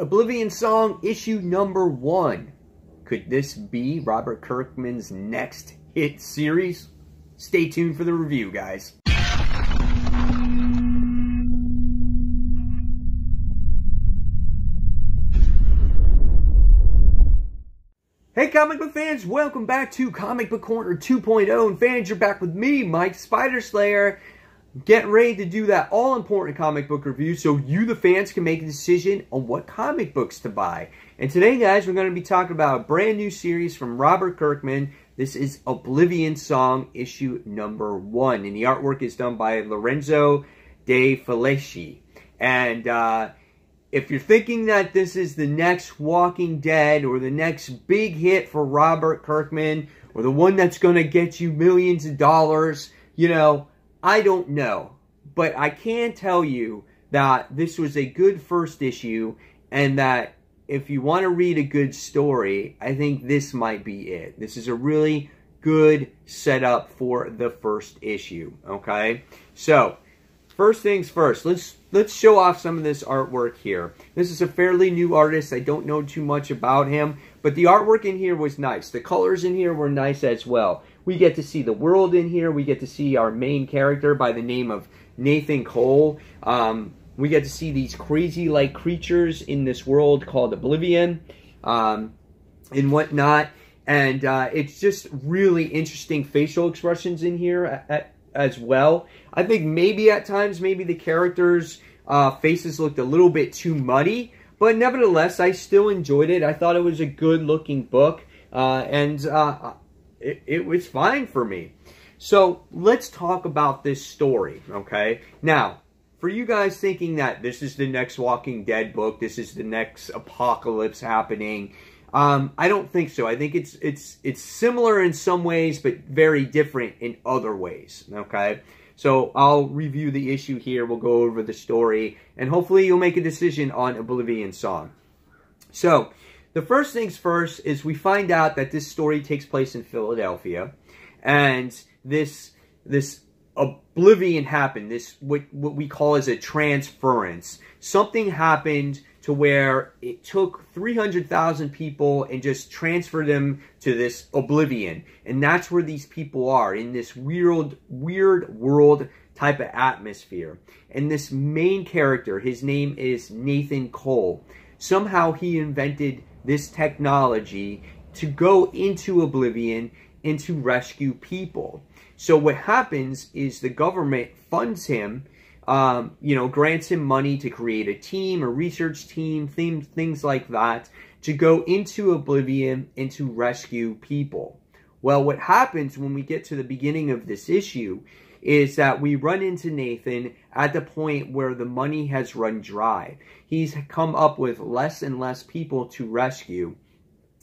Oblivion Song, issue number 1. Could this be Robert Kirkman's next hit series? Stay tuned for the review, guys. Hey comic book fans, welcome back to Comic Book Corner 2.0, and fans, you're back with me, Mike Spider Slayer, getting ready to do that all-important comic book review so you, the fans, can make a decision on what comic books to buy. And today, guys, we're going to be talking about a brand new series from Robert Kirkman. This is Oblivion Song, issue number 1, and the artwork is done by Lorenzo De Felici. And, if you're thinking that this is the next Walking Dead or the next big hit for Robert Kirkman or the one that's going to get you millions of dollars, you know, I don't know. But I can tell you that this was a good first issue, and that if you want to read a good story, I think this might be it. This is a really good setup for the first issue, okay? So, first things first, let's show off some of this artwork here. This is a fairly new artist. I don't know too much about him, but the artwork in here was nice. The colors in here were nice as well. We get to see the world in here. We get to see our main character by the name of Nathan Cole. We get to see these crazy-like creatures in this world called Oblivion and whatnot. And it's just really interesting facial expressions in here as well. I think maybe at times, maybe the characters' faces looked a little bit too muddy, but nevertheless, I still enjoyed it. I thought it was a good-looking book, and it was fine for me. So let's talk about this story, okay? Now, for you guys thinking that this is the next Walking Dead book, this is the next apocalypse happening, I don't think so. I think it's similar in some ways, but very different in other ways, okay? So I'll review the issue here, we'll go over the story, and hopefully you'll make a decision on Oblivion Song. So, the first things first is we find out that this story takes place in Philadelphia, and this Oblivion happened, this what we call as a transference. Something happened to where it took 300,000 people and just transferred them to this Oblivion. And that's where these people are, in this weird world type of atmosphere. And this main character, his name is Nathan Cole. Somehow he invented this technology to go into Oblivion and to rescue people. So what happens is the government funds him, you know, grants him money to create a team, a research team, things like that, to go into Oblivion and to rescue people. Well, what happens when we get to the beginning of this issue is that we run into Nathan at the point where the money has run dry. He's come up with less and less people to rescue,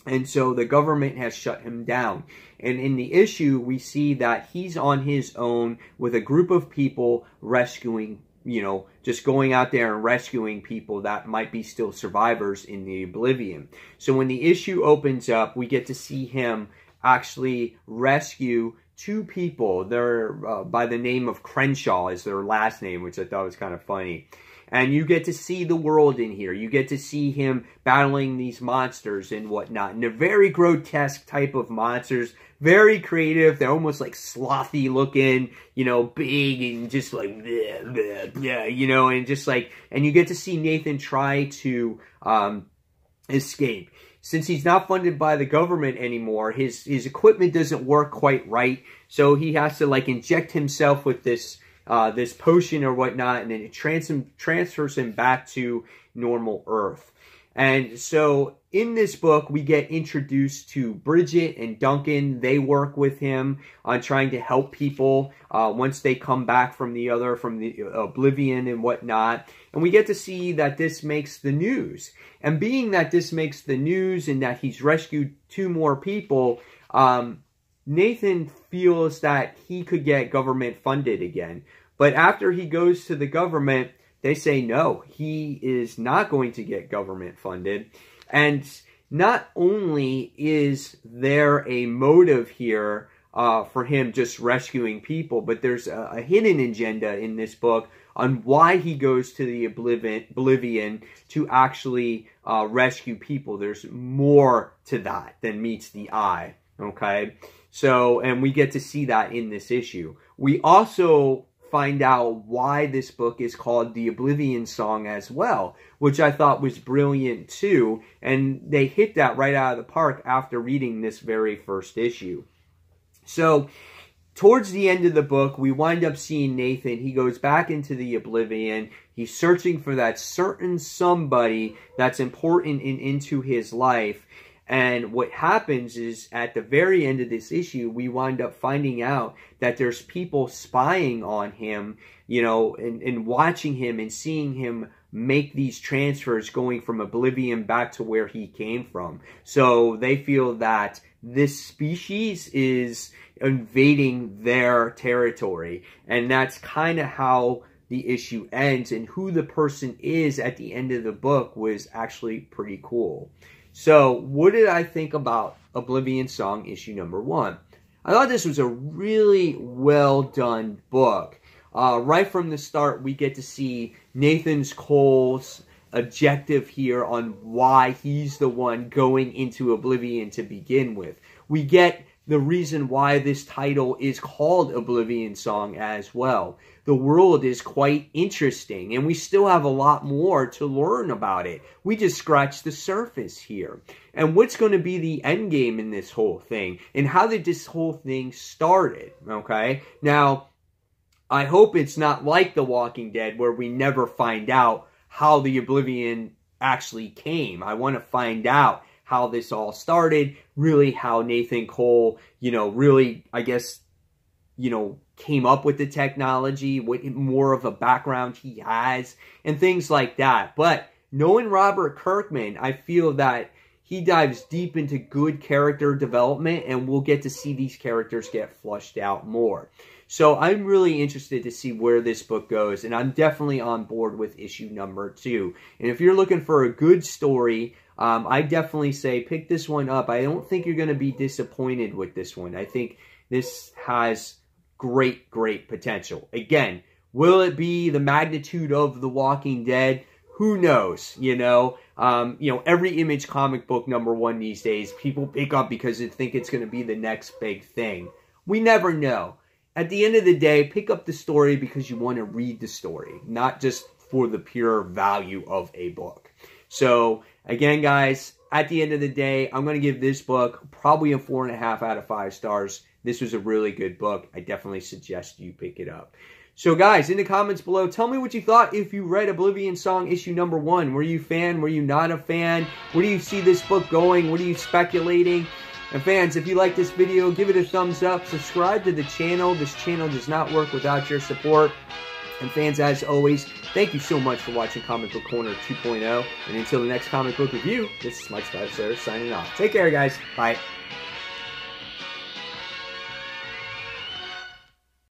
and so the government has shut him down. And in the issue, we see that he's on his own with a group of people rescuing, you know, just going out there and rescuing people that might be still survivors in the Oblivion. So when the issue opens up, we get to see him actually rescue two people. They're by the name of Crenshaw is their last name, which I thought was kind of funny. And you get to see the world in here. You get to see him battling these monsters and whatnot. And they're very grotesque type of monsters. Very creative. They're almost like slothy looking, you know, big and just like, bleh, bleh, bleh, you know, and just like, and you get to see Nathan try to escape. Since he's not funded by the government anymore, his equipment doesn't work quite right. So he has to like inject himself with this potion or whatnot, and then it transfers him back to normal Earth. And so in this book, we get introduced to Bridget and Duncan. They work with him on trying to help people once they come back from the Oblivion and whatnot. And we get to see that this makes the news. And being that this makes the news and that he's rescued two more people, Nathan feels that he could get government funded again. But after he goes to the government, they say no, he is not going to get government funded. And not only is there a motive here for him just rescuing people, but there's a hidden agenda in this book on why he goes to the Oblivion to actually rescue people. There's more to that than meets the eye, okay? So, and we get to see that in this issue. We also find out why this book is called The Oblivion Song as well, which I thought was brilliant too, and they hit that right out of the park after reading this very first issue. So, towards the end of the book, we wind up seeing Nathan. He goes back into the Oblivion. He's searching for that certain somebody that's important into his life. And what happens is, at the very end of this issue, we wind up finding out that there's people spying on him, you know, and watching him and seeing him make these transfers going from Oblivion back to where he came from. So they feel that this species is invading their territory. And that's kind of how the issue ends. And who the person is at the end of the book was actually pretty cool. So, what did I think about Oblivion Song issue number 1? I thought this was a really well done book. Right from the start, we get to see Nathan Cole's objective here on why he's the one going into Oblivion to begin with. We get the reason why this title is called Oblivion Song as well. The world is quite interesting, and we still have a lot more to learn about it. We just scratched the surface here. And what's going to be the end game in this whole thing? And how did this whole thing started? Okay? Now, I hope it's not like The Walking Dead, where we never find out how the Oblivion actually came. I want to find out how this all started, really how Nathan Cole, you know, really, I guess, you know, came up with the technology, what more of a background he has, and things like that. But knowing Robert Kirkman, I feel that he dives deep into good character development, and we'll get to see these characters get flushed out more. So I'm really interested to see where this book goes, and I'm definitely on board with issue number 2. And if you're looking for a good story, I definitely say pick this one up. I don't think you're going to be disappointed with this one. I think this has great, great potential. Again, will it be the magnitude of The Walking Dead? Who knows, you know? Every Image comic book number 1 these days, people pick up because they think it's going to be the next big thing. We never know. At the end of the day, pick up the story because you want to read the story, not just for the pure value of a book. So, again, guys, at the end of the day, I'm going to give this book probably a 4.5 out of 5 stars. This was a really good book. I definitely suggest you pick it up. So, guys, in the comments below, tell me what you thought if you read Oblivion Song issue number 1. Were you a fan? Were you not a fan? Where do you see this book going? What are you speculating? And fans, if you like this video, give it a thumbs up. Subscribe to the channel. This channel does not work without your support. And fans, as always, thank you so much for watching Comic Book Corner 2.0. And until the next comic book review, this is Mike Spider Slayer signing off. Take care, guys. Bye.